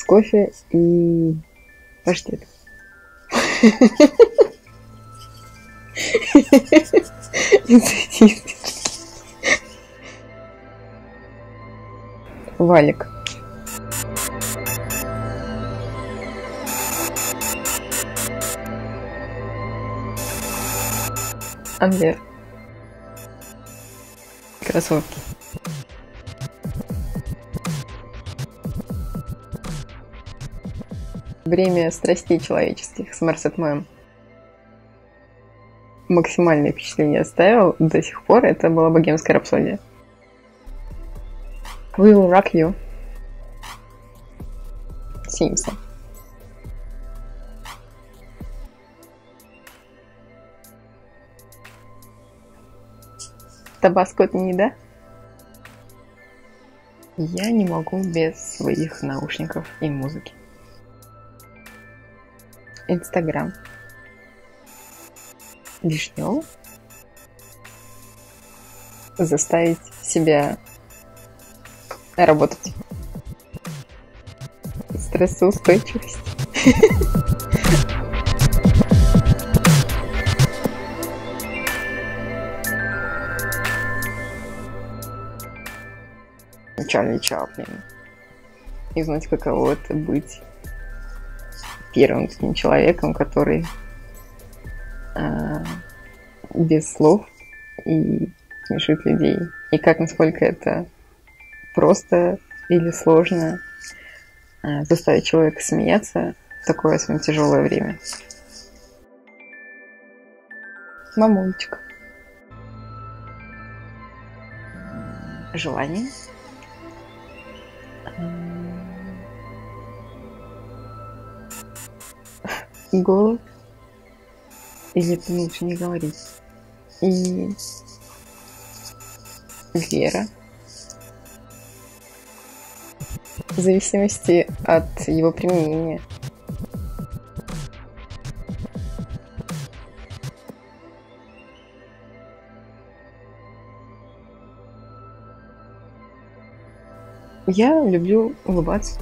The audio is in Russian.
с кофе и паштет. Валик. Амбер. Кроссовки. Бремя страстей человеческих с Мерсет Мэм. Максимальное впечатление оставил до сих пор. Это была Богемская рапсодия. We will rock you. Симпсон. Табаско это не еда? Я не могу без своих наушников и музыки. Инстаграм. Вишнёвый. Заставить себя работать. Стрессоустойчивость. Чарли Чарли. И знать, каково это быть первым таким человеком, который без слов и смешит людей. И как, насколько это просто или сложно заставить человека смеяться в такое самое тяжелое время. Мамульчик. Желание. Голод. Или это лучше не говорить. И вера. В зависимости от его применения. Я люблю улыбаться.